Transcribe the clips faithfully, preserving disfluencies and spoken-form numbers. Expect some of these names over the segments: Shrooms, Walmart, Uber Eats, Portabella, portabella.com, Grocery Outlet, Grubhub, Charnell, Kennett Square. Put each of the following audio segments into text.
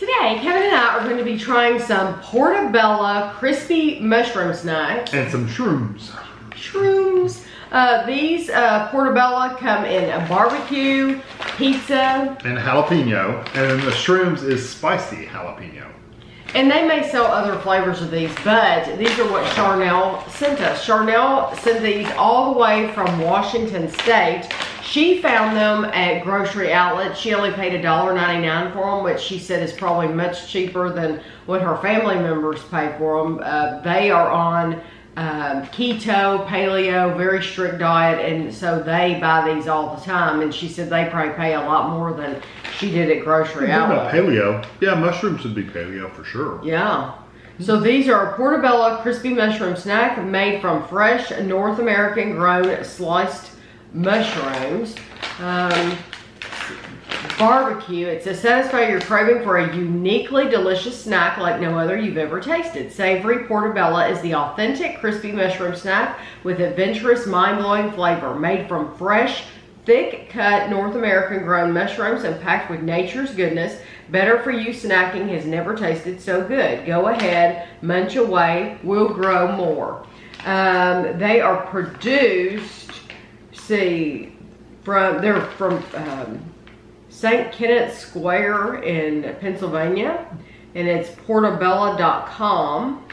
Today, Kevin and I are going to be trying some portabella crispy mushroom snacks. And some shrooms. Shrooms. Uh, these uh, portabella come in a barbecue, pizza. And jalapeno. And the shrooms is spicy jalapeno. And they may sell other flavors of these, but these are what Charnell sent us. Charnell sent these all the way from Washington State. She found them at Grocery Outlet. She only paid a dollar ninety-nine for them, which she said is probably much cheaper than what her family members pay for them. Uh, they are on um, keto, paleo, very strict diet, and so they buy these all the time. And she said they probably pay a lot more than she did at Grocery Outlet. Paleo. Yeah, mushrooms would be paleo for sure. Yeah. So these are a portabella crispy mushroom snack made from fresh North American grown sliced mushrooms. Um, barbecue. It says satisfy your craving for a uniquely delicious snack like no other you've ever tasted. Savory portabella is the authentic crispy mushroom snack with adventurous, mind-blowing flavor made from fresh, thick-cut North American-grown mushrooms and packed with nature's goodness. Better-for-you snacking has never tasted so good. Go ahead, munch away. We'll grow more. Um, they are produced. See, from they're from um, Saint Kennett Square in Pennsylvania, and it's portabella dot com.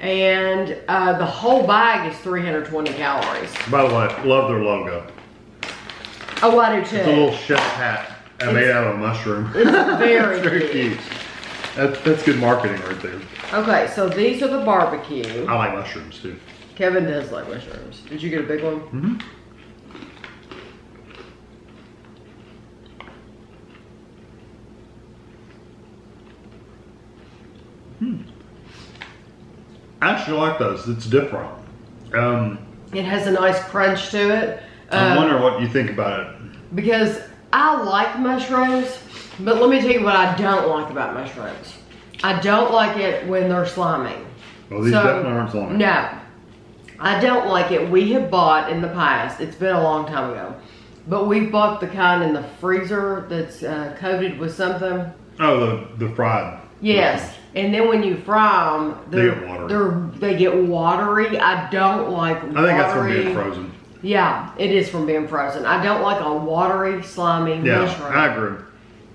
And uh, the whole bag is three hundred twenty calories. By the way, love their logo. Oh, I do too. It's a little chef hat and made out of a mushroom. It's very, it's very cute. cute. That's, that's good marketing right there. Okay, so these are the barbecue. I like mushrooms too. Kevin does like mushrooms. Did you get a big one? Mm-hmm. Hmm. I actually like those. It's different. Um, it has a nice crunch to it. I wonder what you think about it. Because I like mushrooms, but let me tell you what I don't like about mushrooms. I don't like it when they're slimy. Well, these so, definitely aren't slimy. No. I don't like it. We have bought in the past, it's been a long time ago, but we bought the kind in the freezer that's uh, coated with something. Oh, the, the fried. Yes. Mushrooms. And then when you fry them, they get watery. They get watery. I don't like watery. I think that's from being frozen. Yeah, it is from being frozen. I don't like a watery, slimy yeah, mushroom. Yeah, I agree.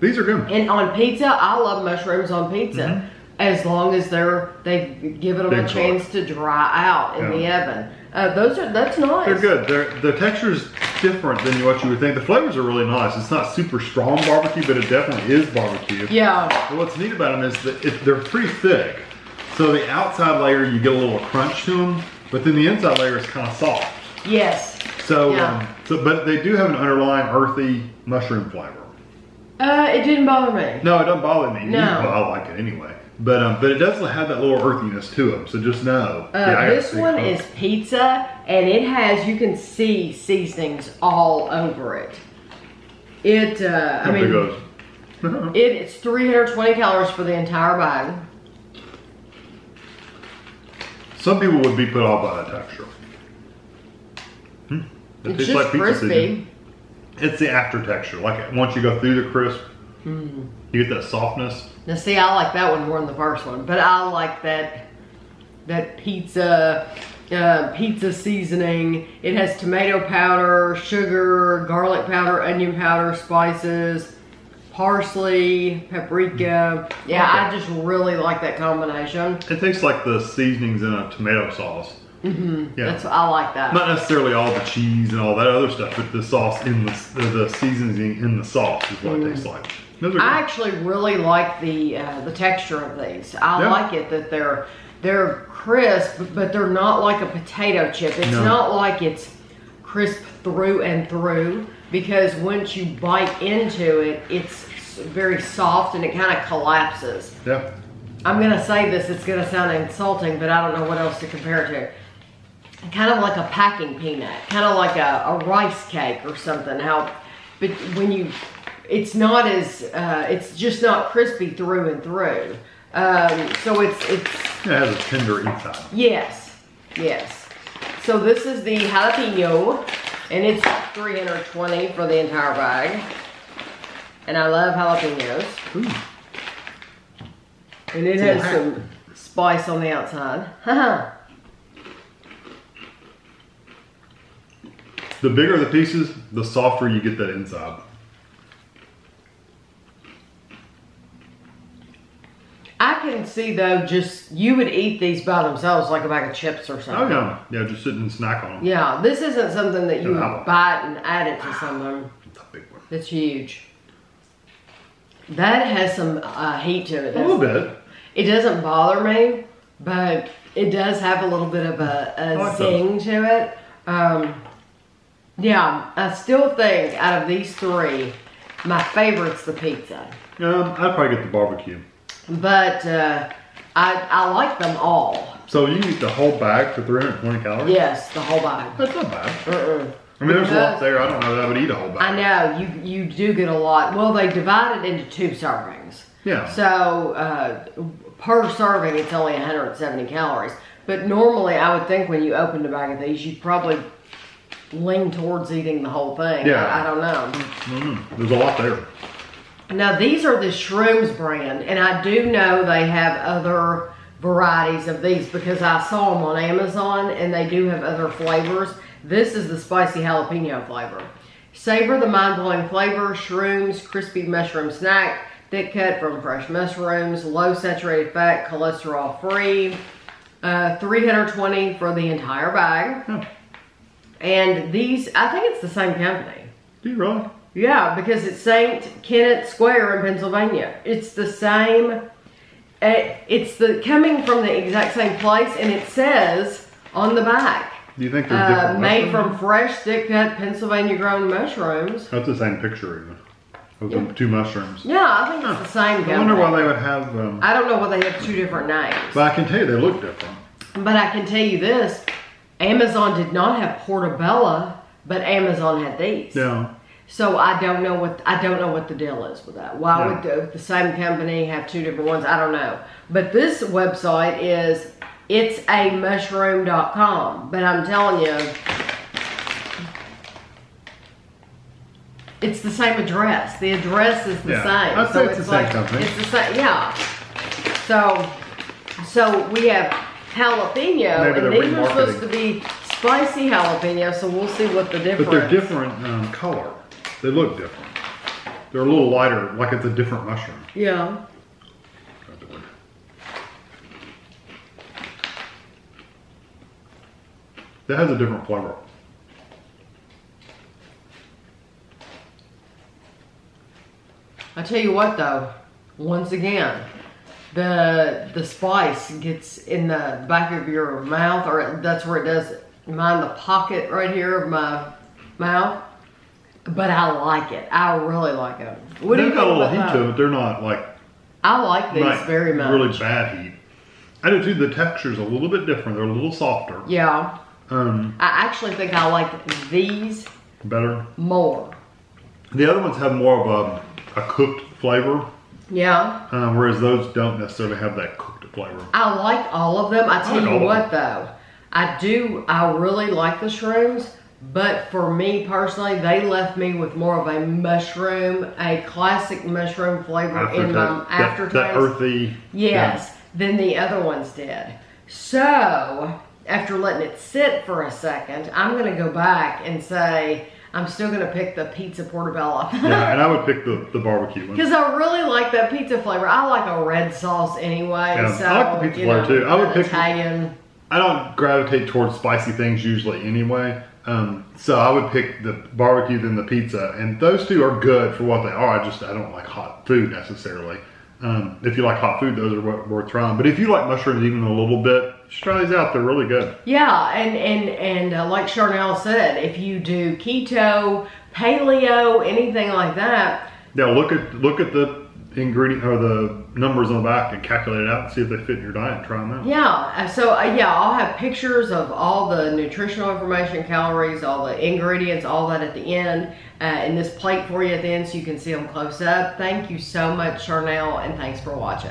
These are good. And on pizza, I love mushrooms on pizza. Mm-hmm. As long as they're, they've given them Big a chance part. to dry out in yeah. the oven. Uh, those are, that's nice. They're good. They're, the texture's different than what you would think. The flavors are really nice. It's not super strong barbecue, but it definitely is barbecue. Yeah. But what's neat about them is that it, they're pretty thick. So the outside layer, you get a little crunch to them, but then the inside layer is kind of soft. Yes. So, yeah. um, so, but they do have an underlying earthy mushroom flavor. Uh, it didn't bother me. No, it doesn't bother me. No. Either, but I like it anyway. But um, but it does have that little earthiness to them. So just know. Uh, yeah, this one it. is pizza, and it has you can see seasonings all over it. It. Uh, I mean, goes. it it's three hundred twenty calories for the entire bag. Some people would be put off by that texture. It it's tastes just like pizza crispy. Season. It's the after texture. Like once you go through the crisp, mm. you get that softness. Now see, I like that one more than the first one, but I like that that pizza uh, pizza seasoning. It has tomato powder, sugar, garlic powder, onion powder, spices, parsley, paprika. Mm. Yeah, okay. I just really like that combination. It tastes like the seasonings in a tomato sauce. Mm-hmm. Yeah, that's, I like that. Not necessarily all the cheese and all that other stuff, but the sauce in the the seasoning in the sauce is what mm. it tastes like. I actually really like the uh, the texture of these. I yeah. like it that they're they're crisp, but they're not like a potato chip. It's no. not like it's crisp through and through, because once you bite into it, it's very soft and it kind of collapses. Yeah. I'm gonna say this. It's gonna sound insulting, but I don't know what else to compare it to. Kind of like a packing peanut, kind of like a, a rice cake or something. How, but when you, it's not as, uh, it's just not crispy through and through. Um, so it's, it's. It has a tender inside. Yes, yes. So this is the jalapeno, and it's three hundred twenty for the entire bag. And I love jalapenos. Ooh. And it has some spice on the outside. The bigger the pieces, the softer you get that inside. I can see though, just you would eat these by themselves like a bag of chips or something. Oh yeah, yeah, just sit and snack on them. Yeah, this isn't something that you would bite and add it to something. It's a big one. It's huge. That has some uh, heat to it. A little bit. It doesn't bother me, but it does have a little bit of a, a like zing those. to it. Um, yeah, I still think out of these three, my favorite's the pizza. Um, I'd probably get the barbecue. But uh, I, I like them all. So you eat the whole bag for three hundred twenty calories? Yes, the whole bag. That's not bad. Uh-uh. I mean, there's a lot there. I don't know that I would eat a whole bag. I know. You you do get a lot. Well, they divide it into two servings. Yeah. So uh, per serving, it's only one hundred seventy calories. But normally, I would think when you open a bag of these, you'd probably lean towards eating the whole thing. Yeah. I, I don't know. Mm-hmm. There's a lot there. Now, these are the Shrooms brand, and I do know they have other varieties of these because I saw them on Amazon, and they do have other flavors. This is the spicy jalapeno flavor. Savor the mind-blowing flavor, Shrooms, crispy mushroom snack, thick cut from fresh mushrooms, low saturated fat, cholesterol-free, uh, three hundred twenty for the entire bag. Oh. And these, I think it's the same company. Do you really? Yeah, because it's Saint Kennett Square in Pennsylvania. It's the same, it's the coming from the exact same place, and it says on the back, do you think they're different? Uh, made from fresh, thick-cut, Pennsylvania-grown mushrooms. That's the same picture, even. Of yeah. the two mushrooms. Yeah, I think huh. it's the same company. I wonder why they would have... Um, I don't know why they have two different names. But I can tell you they look different. But I can tell you this. Amazon did not have Portabella, but Amazon had these. Yeah. So I don't know what I don't know what the deal is with that. Why yeah. would the, the same company have two different ones? I don't know. But this website is... It's a mushroom dot com, but I'm telling you, it's the same address. The address is the yeah, same. I'd say so it's, it's the like, same company. It's the same, yeah. So, so we have jalapeno, and these are supposed to be spicy jalapeno. So we'll see what the difference. But they're different um, color. They look different. They're a little lighter, like it's a different mushroom. Yeah. That has a different flavor. I tell you what though, once again, the the spice gets in the back of your mouth, or it, that's where it does mine, the pocket right here of my mouth. But I like it. I really like it. What do you think about that? They've got a little heat to it. They're not like I like these very much. Really bad heat. I do too. The texture's a little bit different. They're a little softer. Yeah. Um, I actually think I like these better more. The other ones have more of a, a cooked flavor. Yeah. Um, whereas those don't necessarily have that cooked flavor. I like all of them. I tell I like you what though, I do, I really like the shrooms, but for me personally, they left me with more of a mushroom, a classic mushroom flavor aftertaste. in my aftertaste. That, that earthy. Yes. Yeah. Than the other ones did. So... After letting it sit for a second, I'm going to go back and say I'm still going to pick the pizza portabella. Yeah, and I would pick the, the barbecue one. Because I really like that pizza flavor. I like a red sauce anyway. Yeah, so, I like the pizza flavor too. I would pick Italian. I don't gravitate towards spicy things usually anyway. Um, so I would pick the barbecue than the pizza. And those two are good for what they are. I just I don't like hot food necessarily. Um, if you like hot food, those are worth trying. But if you like mushrooms even a little bit, just try these out. They're really good. Yeah, and and and uh, like Charnell said, if you do keto, paleo, anything like that. Yeah, look at look at the ingredient or the numbers on the back and calculate it out and see if they fit in your diet. And try them out. Yeah. So uh, yeah, I'll have pictures of all the nutritional information, calories, all the ingredients, all that at the end. Uh, in this plate for you at the end so you can see them close up. Thank you so much, Charnell, and thanks for watching.